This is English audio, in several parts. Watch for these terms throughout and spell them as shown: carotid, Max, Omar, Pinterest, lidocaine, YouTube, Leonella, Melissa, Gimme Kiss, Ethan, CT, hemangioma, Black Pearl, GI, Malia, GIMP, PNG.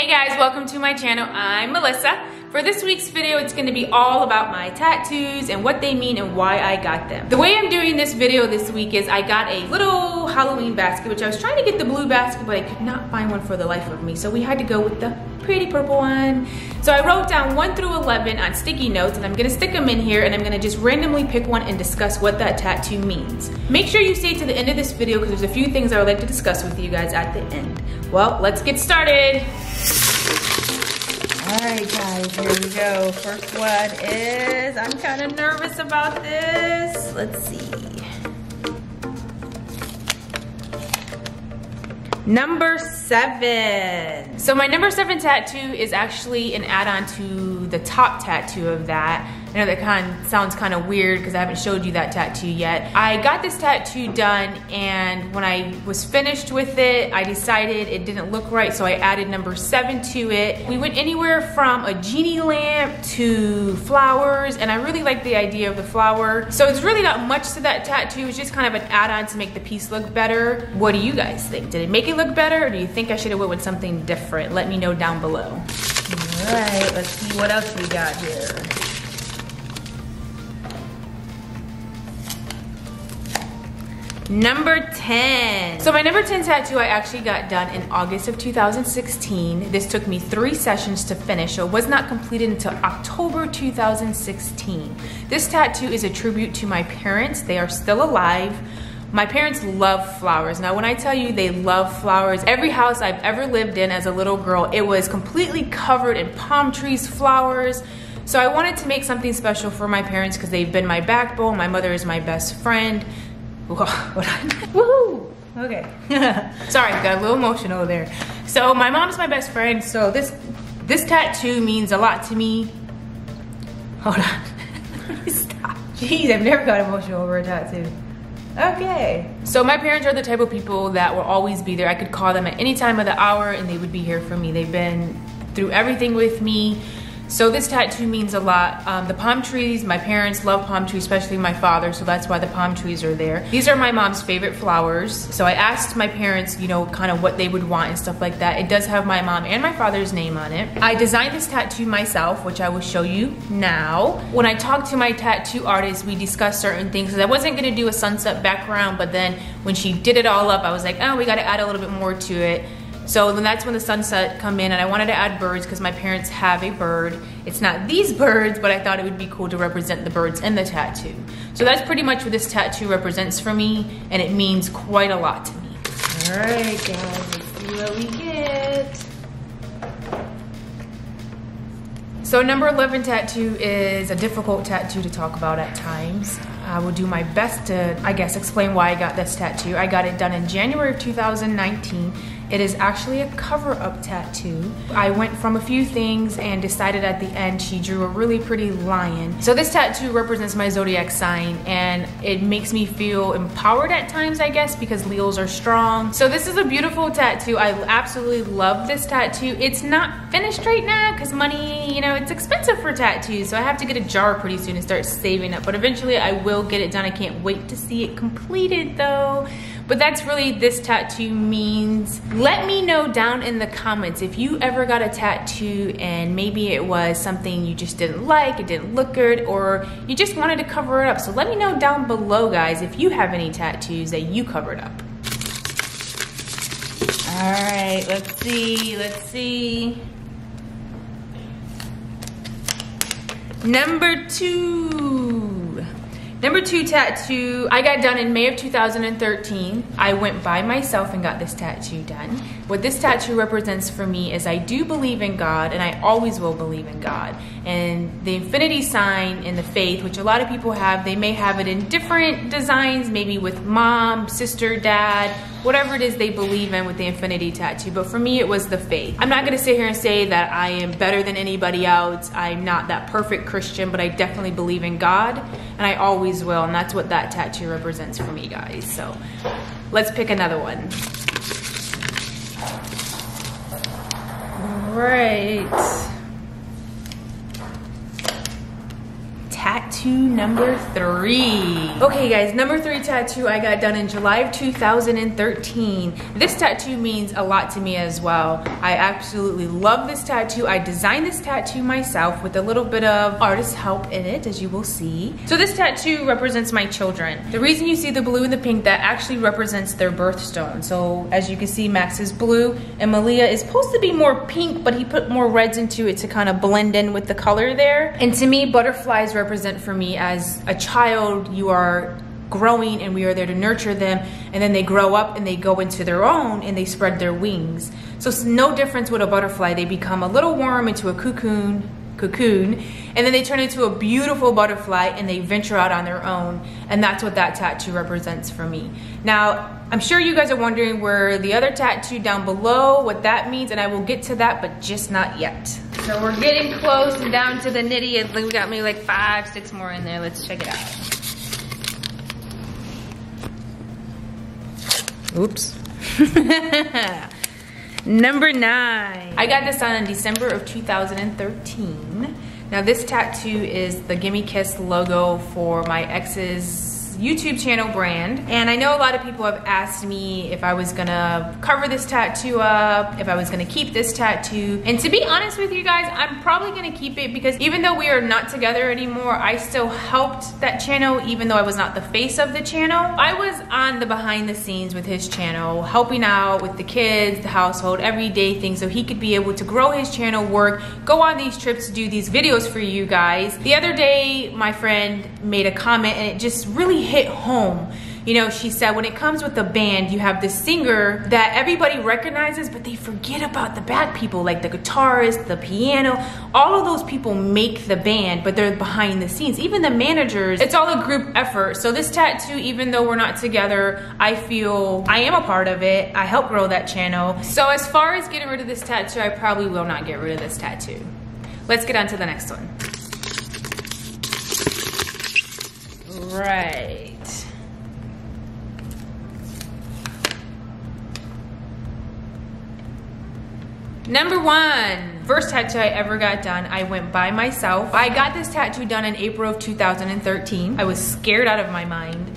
Hey guys, welcome to my channel. I'm Melissa. For this week's video, it's gonna be all about my tattoos and what they mean and why I got them. The way I'm doing this video this week is I got a little Halloween basket, which I was trying to get the blue basket, but I could not find one for the life of me. So we had to go with the pretty purple one. So I wrote down 1 through 11 on sticky notes, and I'm gonna stick them in here, and I'm gonna just randomly pick one and discuss what that tattoo means. Make sure you stay to the end of this video because there's a few things I would like to discuss with you guys at the end. Well, let's get started. All right guys, here we go. First one is, I'm kind of nervous about this. Let's see. Number 7. So my number 7 tattoo is actually an add-on to the top tattoo of that. I know that kind of sounds kind of weird because I haven't showed you that tattoo yet. I got this tattoo done, and when I was finished with it, I decided it didn't look right, so I added number 7 to it. We went anywhere from a genie lamp to flowers, and I really like the idea of the flower. So it's really not much to that tattoo. It's just kind of an add-on to make the piece look better. What do you guys think? Did it make it look better, or do you think I should have went with something different? Let me know down below. All right, let's see what else we got here. Number 10. So my number 10 tattoo I actually got done in August of 2016. This took me 3 sessions to finish, so it was not completed until October 2016. This tattoo is a tribute to my parents. They are still alive. My parents love flowers. Now when I tell you they love flowers, every house I've ever lived in as a little girl, it was completely covered in palm trees, flowers. So I wanted to make something special for my parents because they've been my backbone. My mother is my best friend. Woohoo! Okay. Sorry, got a little emotional there. So my mom's my best friend, so this tattoo means a lot to me. Hold on. Stop. Jeez, I've never got emotional over a tattoo. Okay. So my parents are the type of people that will always be there. I could call them at any time of the hour and they would be here for me. They've been through everything with me. So this tattoo means a lot. The palm trees, my parents love palm trees, especially my father, so that's why the palm trees are there. These are my mom's favorite flowers. So I asked my parents, you know, kind of what they would want and stuff like that. It does have my mom and my father's name on it. I designed this tattoo myself, which I will show you now. When I talked to my tattoo artist, we discussed certain things. I wasn't gonna do a sunset background, but then when she did it all up, I was like, oh, we gotta add a little bit more to it. So then that's when the sunset come in, and I wanted to add birds because my parents have a bird. It's not these birds, but I thought it would be cool to represent the birds in the tattoo. So that's pretty much what this tattoo represents for me, and it means quite a lot to me. All right, guys, let's see what we get. So number 11 tattoo is a difficult tattoo to talk about at times. I will do my best to, I guess, explain why I got this tattoo. I got it done in January of 2019. It is actually a cover-up tattoo. I went from a few things and decided at the end she drew a really pretty lion. So this tattoo represents my zodiac sign, and it makes me feel empowered at times, I guess, because Leos are strong. So this is a beautiful tattoo. I absolutely love this tattoo. It's not finished right now because money, you know, it's expensive for tattoos. So I have to get a jar pretty soon and start saving up. But eventually I will get it done. I can't wait to see it completed though. But that's really this tattoo means. Let me know down in the comments if you ever got a tattoo and maybe it was something you just didn't like, it didn't look good, or you just wanted to cover it up. So let me know down below, guys, if you have any tattoos that you covered up. All right, let's see, let's see. Number 2. Number 2 tattoo, I got done in May of 2013. I went by myself and got this tattoo done. What this tattoo represents for me is I do believe in God, and I always will believe in God. And the infinity sign in the faith, which a lot of people have, they may have it in different designs, maybe with mom, sister, dad, whatever it is they believe in with the infinity tattoo. But for me, it was the faith. I'm not gonna sit here and say that I am better than anybody else. I'm not that perfect Christian, but I definitely believe in God, and I always will, and that's what that tattoo represents for me, guys. So let's pick another one. All right. Tattoo to number 3. Okay guys, number 3 tattoo I got done in July of 2013. This tattoo means a lot to me as well. I absolutely love this tattoo. I designed this tattoo myself with a little bit of artist help in it, as you will see. So this tattoo represents my children. The reason you see the blue and the pink, that actually represents their birthstone. So as you can see, Max is blue and Malia is supposed to be more pink, but he put more reds into it to kind of blend in with the color there. And to me, butterflies represent for me, as a child, you are growing and we are there to nurture them, and then they grow up and they go into their own and they spread their wings. So it's no difference with a butterfly. They become a little worm into a cocoon, and then they turn into a beautiful butterfly and they venture out on their own, and that's what that tattoo represents for me. Now, I'm sure you guys are wondering where the other tattoo down below, what that means, and I will get to that, but just not yet. So we're getting close and down to the nitty, and we got maybe like 5, 6 more in there. Let's check it out. Oops. Number 9. I got this done in December of 2013. Now this tattoo is the Gimme Kiss logo for my ex's YouTube channel brand. And I know a lot of people have asked me if I was gonna cover this tattoo up, if I was gonna keep this tattoo. And to be honest with you guys, I'm probably gonna keep it, because even though we are not together anymore, I still helped that channel even though I was not the face of the channel. I was on the behind the scenes with his channel, helping out with the kids, the household, everyday things, so he could be able to grow his channel, work, go on these trips, do these videos for you guys. The other day, my friend made a comment and it just really hit home. You know, she said, when it comes with the band, you have this singer that everybody recognizes, but they forget about the back people, like the guitarist, the piano. All of those people make the band, but they're behind the scenes. Even the managers, it's all a group effort. So this tattoo, even though we're not together, I feel I am a part of it. I help grow that channel. So as far as getting rid of this tattoo, I probably will not get rid of this tattoo. Let's get on to the next one. Right. Number 1, first tattoo I ever got done, I went by myself. I got this tattoo done in April of 2013. I was scared out of my mind.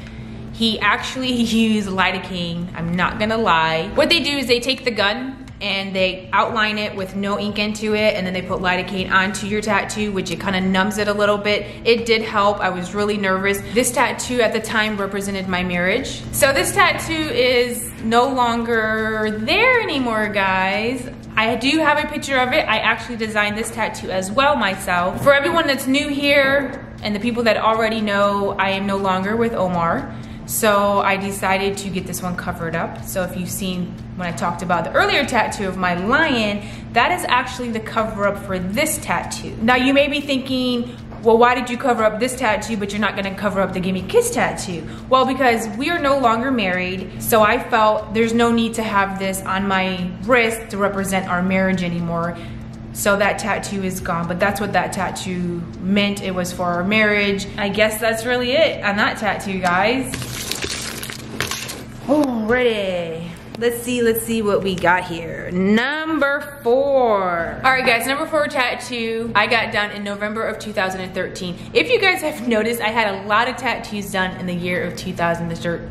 He actually used lidocaine, I'm not gonna lie. What they do is they take the gun and they outline it with no ink into it, and then they put lidocaine onto your tattoo, which it kind of numbs it a little bit. It did help, I was really nervous. This tattoo at the time represented my marriage. So this tattoo is no longer there anymore, guys. I do have a picture of it. I actually designed this tattoo as well myself. For everyone that's new here and the people that already know, I am no longer with Omar. So I decided to get this one covered up. So if you've seen when I talked about the earlier tattoo of my lion, that is actually the cover up for this tattoo. Now you may be thinking, well, why did you cover up this tattoo but you're not gonna cover up the Gimme Kiss tattoo? Well, because we are no longer married, so I felt there's no need to have this on my wrist to represent our marriage anymore. So that tattoo is gone, but that's what that tattoo meant. It was for our marriage. I guess that's really it on that tattoo, guys. Alrighty. Let's see what we got here. Number 4. All right guys, number 4 tattoo I got done in November of 2013. If you guys have noticed, I had a lot of tattoos done in the year of 2013.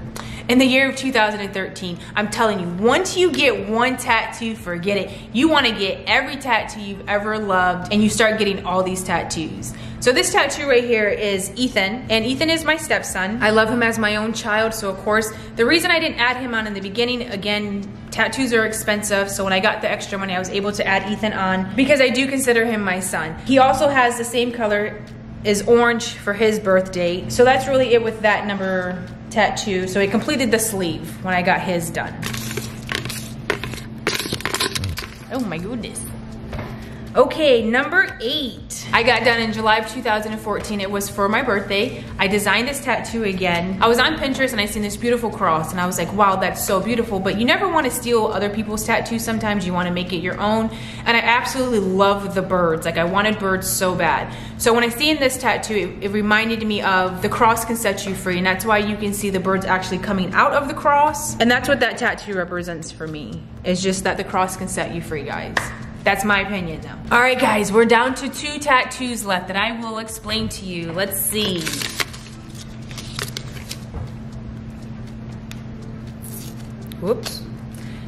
I'm telling you, once you get one tattoo, forget it. You want to get every tattoo you've ever loved, and you start getting all these tattoos. So this tattoo right here is Ethan, and Ethan is my stepson. I love him as my own child, so of course, the reason I didn't add him on in the beginning, again, tattoos are expensive, so when I got the extra money, I was able to add Ethan on because I do consider him my son. He also has the same color as orange for his birthday, so that's really it with that number tattoo. So he completed the sleeve when I got his done. Oh my goodness. Okay, number 8. I got done in July of 2014. It was for my birthday. I designed this tattoo again. I was on Pinterest and I seen this beautiful cross and I was like, wow, that's so beautiful. But you never want to steal other people's tattoos. Sometimes you want to make it your own. And I absolutely love the birds. Like I wanted birds so bad. So when I seen this tattoo, it reminded me of the cross can set you free. And that's why you can see the birds actually coming out of the cross. And that's what that tattoo represents for me. It's just that the cross can set you free, guys. That's my opinion though. All right guys, we're down to 2 tattoos left that I will explain to you. Let's see. Whoops.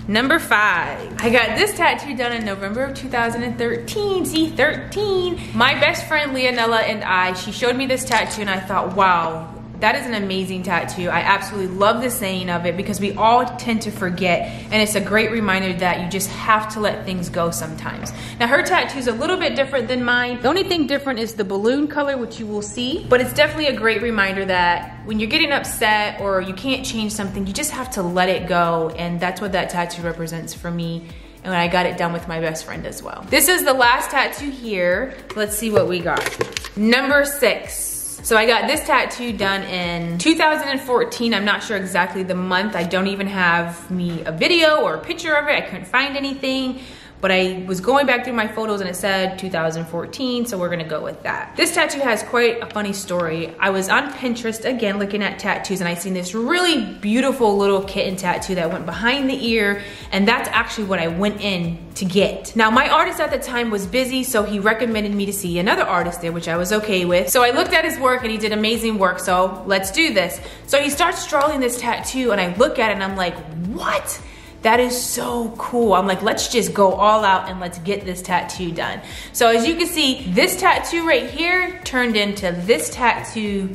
Number 5. I got this tattoo done in November of 2013, Z13. My best friend Leonella and I, she showed me this tattoo and I thought, wow, that is an amazing tattoo. I absolutely love the saying of it because we all tend to forget, and it's a great reminder that you just have to let things go sometimes. Now her tattoo is a little bit different than mine. The only thing different is the balloon color, which you will see, but it's definitely a great reminder that when you're getting upset or you can't change something, you just have to let it go, and that's what that tattoo represents for me. And I got it done with my best friend as well. This is the last tattoo here. Let's see what we got. Number 6. So I got this tattoo done in 2014. I'm not sure exactly the month. I don't even have me a video or a picture of it. I couldn't find anything, but I was going back through my photos and it said 2014, so we're gonna go with that. This tattoo has quite a funny story. I was on Pinterest, again, looking at tattoos, and I seen this really beautiful little kitten tattoo that went behind the ear, and that's actually what I went in to get. Now my artist at the time was busy, so he recommended me to see another artist there, which I was okay with. So I looked at his work and he did amazing work, so let's do this. So he starts drawing this tattoo and I look at it and I'm like, what? That is so cool. I'm like, let's just go all out and let's get this tattoo done. So as you can see, this tattoo right here turned into this tattoo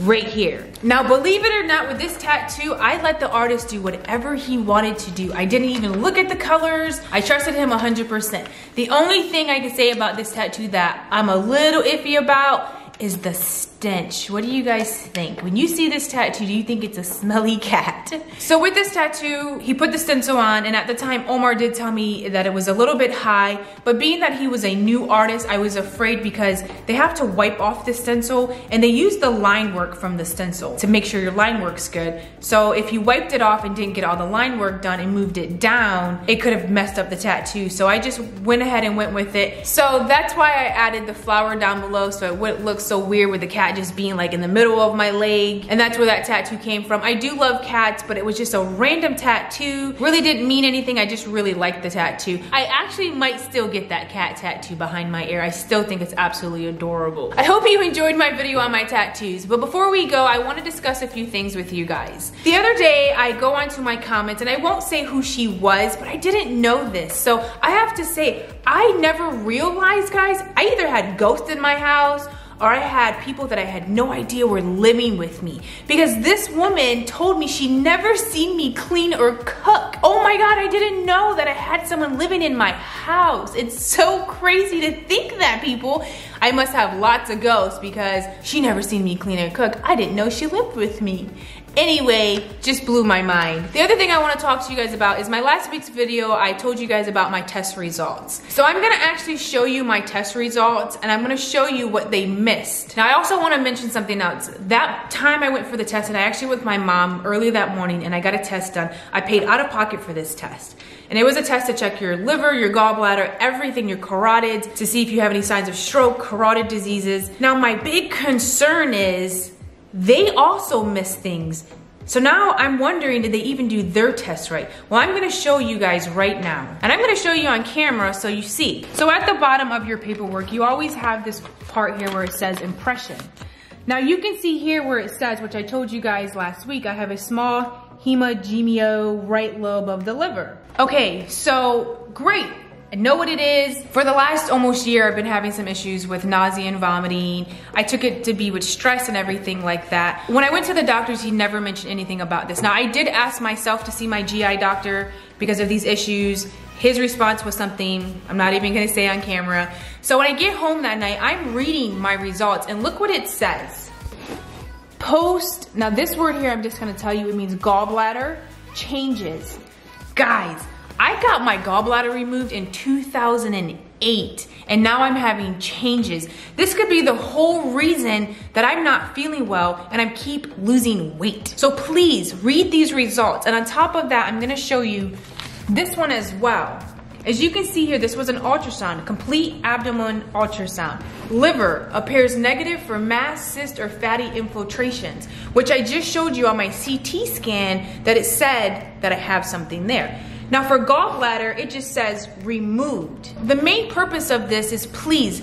right here. Now, believe it or not, with this tattoo, I let the artist do whatever he wanted to do. I didn't even look at the colors. I trusted him 100%. The only thing I can say about this tattoo that I'm a little iffy about is the stench. What do you guys think? When you see this tattoo, do you think it's a smelly cat? So with this tattoo, he put the stencil on, and at the time, Omar did tell me that it was a little bit high, but being that he was a new artist, I was afraid because they have to wipe off the stencil, and they use the line work from the stencil to make sure your line work's good. So if you wiped it off and didn't get all the line work done and moved it down, it could have messed up the tattoo. So I just went ahead and went with it. So that's why I added the flower down below so it wouldn't look so weird with the cat just being like in the middle of my leg, and that's where that tattoo came from. I do love cats, but it was just a random tattoo. Really didn't mean anything. I just really liked the tattoo. I actually might still get that cat tattoo behind my ear. I still think it's absolutely adorable. I hope you enjoyed my video on my tattoos, but before we go, I want to discuss a few things with you guys. The other day I go onto my comments, and I won't say who she was, but I didn't know this, so I have to say I never realized, guys, I either had ghosts in my house or I had people that I had no idea were living with me, because this woman told me she never seen me clean or cook. Oh my God, I didn't know that I had someone living in my house. It's so crazy to think that, people. I must have lots of ghosts because she never seen me clean or cook. I didn't know she lived with me. Anyway, just blew my mind. The other thing I want to talk to you guys about is my last week's video, I told you guys about my test results. So I'm gonna actually show you my test results, and I'm gonna show you what they missed. Now I also want to mention something else. That time I went for the test, and I actually went with my mom early that morning and I got a test done. I paid out of pocket for this test. And it was a test to check your liver, your gallbladder, everything, your carotids, to see if you have any signs of stroke, carotid diseases. Now my big concern is they also miss things. So now I'm wondering, did they even do their test right? Well, I'm gonna show you guys right now. And I'm gonna show you on camera so you see. So at the bottom of your paperwork, you always have this part here where it says impression. Now you can see here where it says, which I told you guys last week, I have a small hemangioma right lobe of the liver. Okay, so great. I know what it is. For the last almost year, I've been having some issues with nausea and vomiting. I took it to be with stress and everything like that. When I went to the doctors, he never mentioned anything about this. Now, I did ask myself to see my GI doctor because of these issues. His response was something I'm not even gonna say on camera. So when I get home that night, I'm reading my results, and look what it says. Post, now this word here, I'm just gonna tell you, it means gallbladder changes. Guys, I got my gallbladder removed in 2008, and now I'm having changes. This could be the whole reason that I'm not feeling well and I keep losing weight. So please read these results. And on top of that, I'm gonna show you this one as well. As you can see here, this was an ultrasound, complete abdomen ultrasound. Liver appears negative for mass, cyst, or fatty infiltrations, which I just showed you on my CT scan that it said that I have something there. Now for gallbladder, it just says removed. The main purpose of this is, please,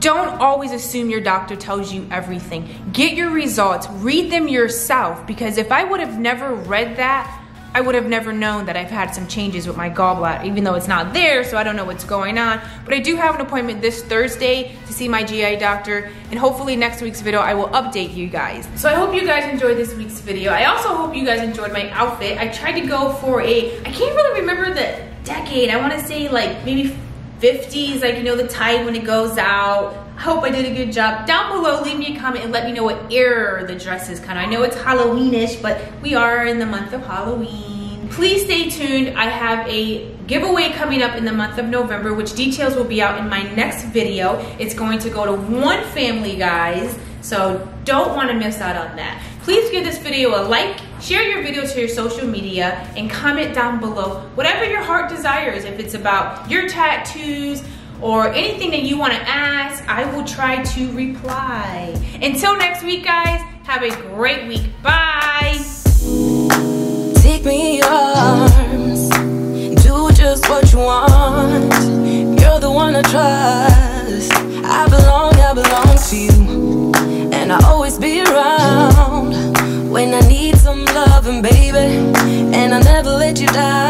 don't always assume your doctor tells you everything. Get your results, read them yourself, because if I would have never read that, I would have never known that I've had some changes with my gallbladder, even though it's not there, so I don't know what's going on. But I do have an appointment this Thursday to see my GI doctor, and hopefully next week's video I will update you guys. So I hope you guys enjoyed this week's video. I also hope you guys enjoyed my outfit. I tried to go for a, I can't really remember the decade, I wanna say like maybe 50s, like, you know, the tie when it goes out. I hope I did a good job. Down below, leave me a comment and let me know what era the dress is kind of. I know it's Halloweenish, but we are in the month of Halloween. Please stay tuned. I have a giveaway coming up in the month of November, which details will be out in my next video. It's going to go to one family, guys, so don't want to miss out on that. Please give this video a like, share your video to your social media, and comment down below whatever your heart desires. If it's about your tattoos, or anything that you want to ask, I will try to reply. Until next week, guys, have a great week. Bye. Take me in your arms, do just what you want. You're the one I trust. I belong to you, and I'll always be around when I need some loving, baby, and I'll never let you down.